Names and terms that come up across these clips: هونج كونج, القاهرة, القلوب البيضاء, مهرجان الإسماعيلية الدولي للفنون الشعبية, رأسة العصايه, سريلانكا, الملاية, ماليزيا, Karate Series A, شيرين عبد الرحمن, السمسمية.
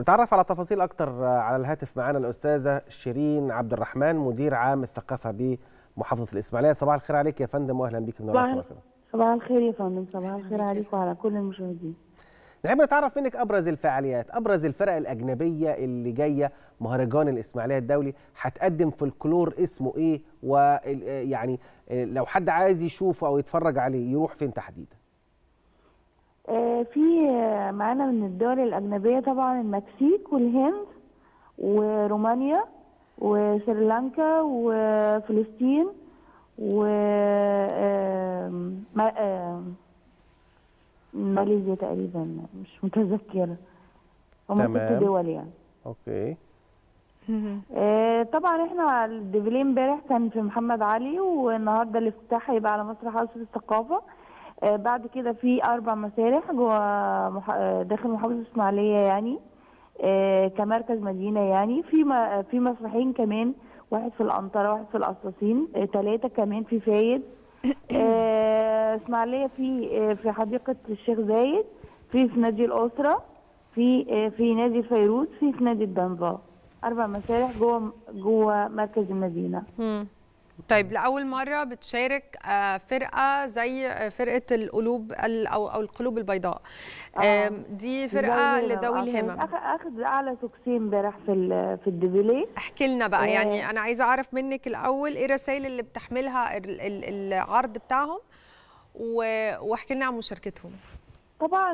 نتعرف على تفاصيل اكتر على الهاتف. معانا الاستاذه شيرين عبد الرحمن، مدير عام الثقافه بمحافظه الاسماعيليه. صباح الخير عليك يا فندم واهلا بيك. منورة. صباح الخير يا فندم. صباح الخير عليك وعلى كل المشاهدين. نحب نتعرف منك ابرز الفعاليات، ابرز الفرق الاجنبيه اللي جايه مهرجان الاسماعيليه الدولي، هتقدم فولكلور اسمه ايه، ويعني لو حد عايز يشوفه او يتفرج عليه يروح فين تحديدا؟ في معانا من الدول الاجنبيه طبعا المكسيك والهند ورومانيا وسريلانكا وفلسطين و ماليزيا تقريبا، مش متذكره. هم 6 دول يعني. اوكي. طبعا احنا على الديفيليه امبارح كان في محمد علي، والنهارده الافتتاح هيبقى على مسرح قصر الثقافه. بعد كده في 4 مسارح جوه داخل محافظه الاسماعيليه يعني كمركز مدينه يعني. في مسرحين كمان، واحد في القنطره واحد في القصاصين، 3 كمان في فايد اسماعيليه، في حديقه الشيخ زايد، في نادي الاسره، في نادي الفيروز، في نادي الدنفا. 4 مسارح جوه مركز المدينه. طيب، لاول مره بتشارك فرقه زي فرقه القلوب او القلوب البيضاء. دي فرقه لذوي الهمم. اخذ اعلى سكسين امبارح في الديفيليه. احكي لنا بقى يعني انا عايزه اعرف منك الاول ايه الرسائل اللي بتحملها العرض بتاعهم، واحكي لنا عن مشاركتهم. طبعا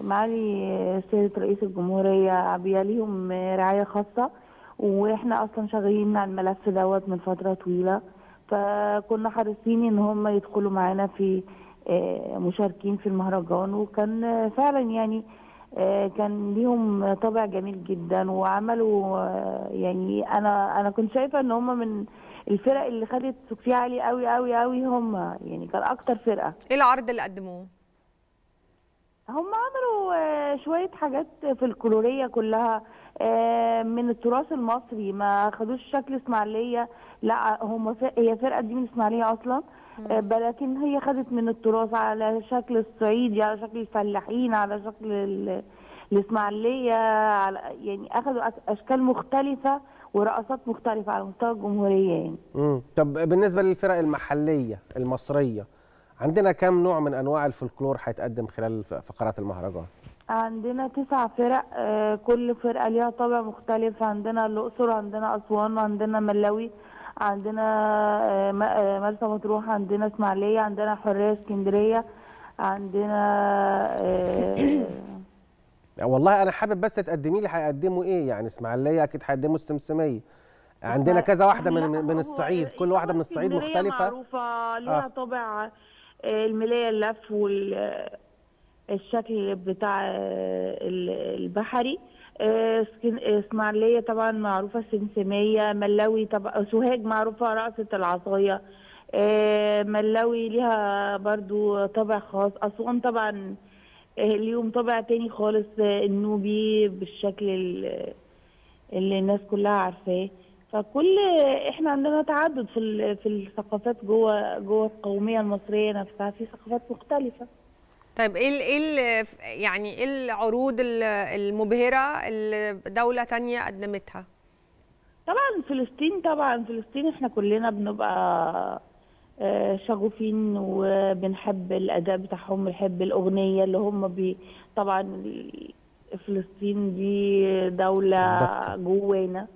معالي سياده رئيس الجمهوريه بيليهم رعايه خاصه، واحنا اصلا شغالين على الملف دوت من فتره طويله، فكنا حريصين ان هم يدخلوا معانا في مشاركين في المهرجان، وكان فعلا يعني كان ليهم طابع جميل جدا، وعملوا يعني انا كنت شايفه ان هم من الفرق اللي خدت سكسيه عالي قوي قوي قوي. هم يعني كان اكتر فرقه. ايه العرض اللي قدموه؟ هم عملوا شويه حاجات في الكلوريه كلها من التراث المصري، ما خدوش شكل اسماعيليه، لا هي فرقه دي من اسماعيليه اصلا، لكن هي خدت من التراث على شكل الصعيدي، على شكل الفلاحين، على شكل الاسماعيليه، يعني اخذوا اشكال مختلفه ورقصات مختلفه على مستوى الجمهوريه يعني. طب بالنسبه للفرق المحليه المصريه، عندنا كم نوع من انواع الفولكلور هيتقدم خلال فقرات المهرجان؟ عندنا 9 فرق، كل فرقه ليها طابع مختلف. عندنا الاقصر، عندنا اسوان، عندنا ملاوي، عندنا مرسى مطروح، عندنا اسماعيليه، عندنا حريه اسكندريه، عندنا والله انا حابب بس تقدمي لي هيقدموا ايه يعني. اسماعيليه اكيد هيقدموا السمسميه، عندنا كذا واحده من الصعيد، كل واحده من الصعيد مختلفه معروفه ليها طابع. الملاية اللف والشكل بتاع البحري. اسماعيلية طبعا معروفة السمسمية. ملاوي طبعا سوهاج معروفة رأسة العصايه. ملاوي ليها برضو طابع خاص. أسوان طبعا ليهم طابع تاني خالص، النوبي بالشكل اللي الناس كلها عارفاه. فكل احنا عندنا تعدد في الثقافات جوه القوميه المصريه نفسها، في ثقافات مختلفه. طيب ايه يعني ايه العروض المبهره اللي دوله ثانيه قدمتها؟ طبعا فلسطين احنا كلنا بنبقى شغوفين وبنحب الاداء بتاعهم، بنحب الاغنيه اللي هم طبعا فلسطين دي دوله جوانا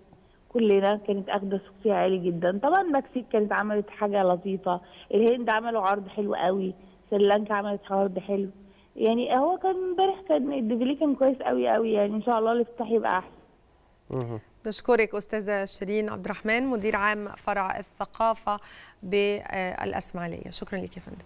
كلنا، كانت اخده سكسيه عالي جدا. طبعا المكسيك كانت عملت حاجه لطيفه، الهند عملوا عرض حلو قوي، سريلانكا عملت عرض حلو يعني. هو كان امبارح كان الديفيليه كان كويس قوي قوي يعني، ان شاء الله الافتتاح يبقى احسن. نشكرك استاذه شيرين عبد الرحمن، مدير عام فرع الثقافه بالاسماعيليه. شكرا لك يا فندم.